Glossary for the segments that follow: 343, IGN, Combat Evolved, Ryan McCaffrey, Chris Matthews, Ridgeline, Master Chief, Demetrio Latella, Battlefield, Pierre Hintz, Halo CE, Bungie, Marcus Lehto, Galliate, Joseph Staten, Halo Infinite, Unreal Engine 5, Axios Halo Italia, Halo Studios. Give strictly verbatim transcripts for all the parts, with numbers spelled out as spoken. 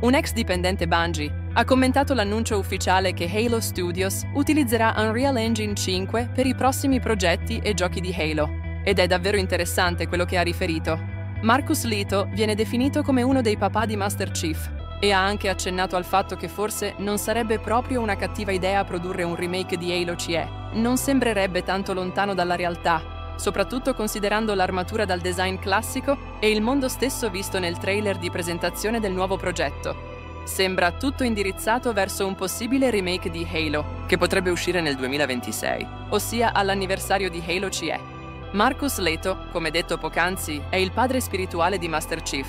Un ex dipendente Bungie ha commentato l'annuncio ufficiale che Halo Studios utilizzerà Unreal Engine cinque per i prossimi progetti e giochi di Halo, ed è davvero interessante quello che ha riferito. Marcus Lehto viene definito come uno dei papà di Master Chief e ha anche accennato al fatto che forse non sarebbe proprio una cattiva idea produrre un remake di Halo C E. Non sembrerebbe tanto lontano dalla realtà, soprattutto considerando l'armatura dal design classico e il mondo stesso visto nel trailer di presentazione del nuovo progetto. Sembra tutto indirizzato verso un possibile remake di Halo, che potrebbe uscire nel duemilaventisei, ossia all'anniversario di Halo C E. Marcus Lehto, come detto poc'anzi, è il padre spirituale di Master Chief.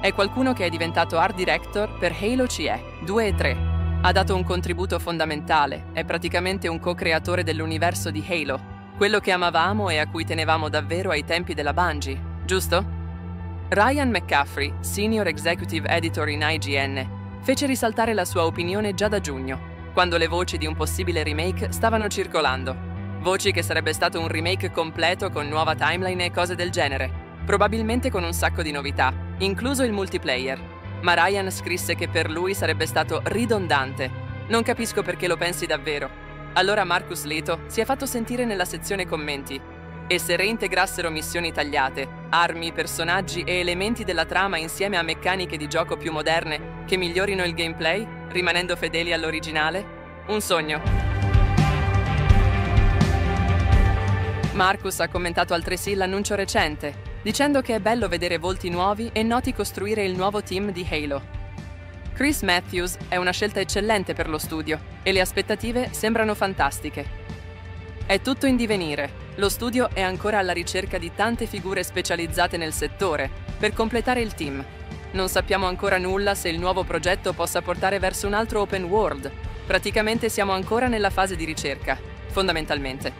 È qualcuno che è diventato art director per Halo C E due e tre. Ha dato un contributo fondamentale, è praticamente un co-creatore dell'universo di Halo, quello che amavamo e a cui tenevamo davvero ai tempi della Bungie, giusto? Ryan McCaffrey, Senior Executive Editor in I G N, fece risaltare la sua opinione già da giugno, quando le voci di un possibile remake stavano circolando. Voci che sarebbe stato un remake completo con nuova timeline e cose del genere, probabilmente con un sacco di novità, incluso il multiplayer. Ma Ryan scrisse che per lui sarebbe stato ridondante. Non capisco perché lo pensi davvero. Allora Marcus Lehto si è fatto sentire nella sezione commenti. E se reintegrassero missioni tagliate, armi, personaggi e elementi della trama insieme a meccaniche di gioco più moderne che migliorino il gameplay, rimanendo fedeli all'originale? Un sogno. Marcus ha commentato altresì l'annuncio recente, dicendo che è bello vedere volti nuovi e noti costruire il nuovo team di Halo. Chris Matthews è una scelta eccellente per lo studio e le aspettative sembrano fantastiche. È tutto in divenire. Lo studio è ancora alla ricerca di tante figure specializzate nel settore per completare il team. Non sappiamo ancora nulla se il nuovo progetto possa portare verso un altro open world. Praticamente siamo ancora nella fase di ricerca, fondamentalmente.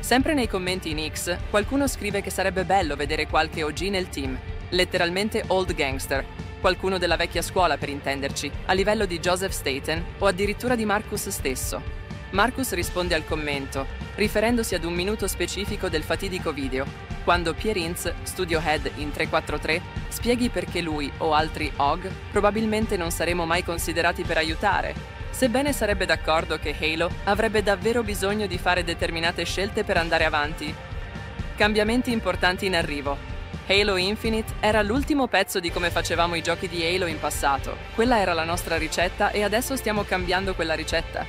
Sempre nei commenti in X, qualcuno scrive che sarebbe bello vedere qualche O G nel team, letteralmente old gangster, qualcuno della vecchia scuola per intenderci, a livello di Joseph Staten o addirittura di Marcus stesso. Marcus risponde al commento, riferendosi ad un minuto specifico del fatidico video, quando Pierre Hintz, studio head in tre quattro tre, spieghi perché lui o altri O G probabilmente non saremo mai considerati per aiutare, sebbene sarebbe d'accordo che Halo avrebbe davvero bisogno di fare determinate scelte per andare avanti. Cambiamenti importanti in arrivo. Halo Infinite era l'ultimo pezzo di come facevamo i giochi di Halo in passato. Quella era la nostra ricetta e adesso stiamo cambiando quella ricetta.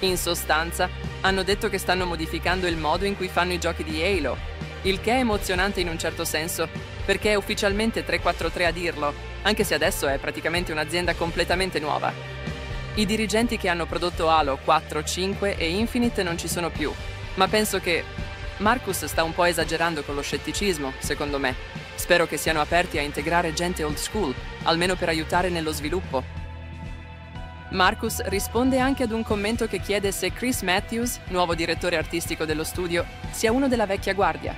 In sostanza, hanno detto che stanno modificando il modo in cui fanno i giochi di Halo, il che è emozionante in un certo senso, perché è ufficialmente tre quattro tre a dirlo, anche se adesso è praticamente un'azienda completamente nuova. I dirigenti che hanno prodotto Halo quattro, cinque e Infinite non ci sono più, ma penso che Marcus sta un po' esagerando con lo scetticismo, secondo me. Spero che siano aperti a integrare gente old school, almeno per aiutare nello sviluppo. Marcus risponde anche ad un commento che chiede se Chris Matthews, nuovo direttore artistico dello studio, sia uno della vecchia guardia.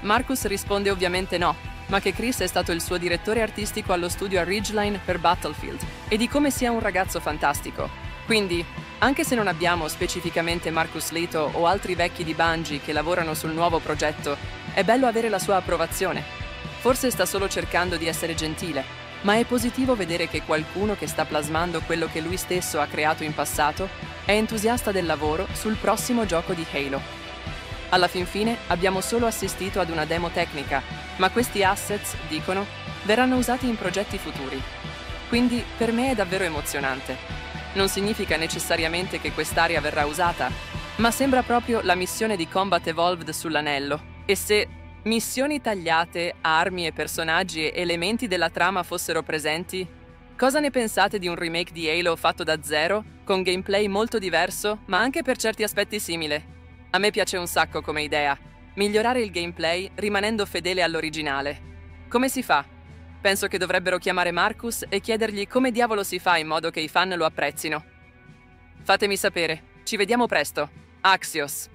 Marcus risponde ovviamente no, ma che Chris è stato il suo direttore artistico allo studio a Ridgeline per Battlefield e di come sia un ragazzo fantastico. Quindi, anche se non abbiamo specificamente Marcus Lehto o altri vecchi di Bungie che lavorano sul nuovo progetto, è bello avere la sua approvazione. Forse sta solo cercando di essere gentile. Ma è positivo vedere che qualcuno che sta plasmando quello che lui stesso ha creato in passato è entusiasta del lavoro sul prossimo gioco di Halo. Alla fin fine abbiamo solo assistito ad una demo tecnica, ma questi assets, dicono, verranno usati in progetti futuri. Quindi per me è davvero emozionante. Non significa necessariamente che quest'area verrà usata, ma sembra proprio la missione di Combat Evolved sull'anello. E se missioni tagliate, armi e personaggi e elementi della trama fossero presenti? Cosa ne pensate di un remake di Halo fatto da zero, con gameplay molto diverso, ma anche per certi aspetti simile? A me piace un sacco come idea, migliorare il gameplay rimanendo fedele all'originale. Come si fa? Penso che dovrebbero chiamare Marcus e chiedergli come diavolo si fa in modo che i fan lo apprezzino. Fatemi sapere, ci vediamo presto. Axios.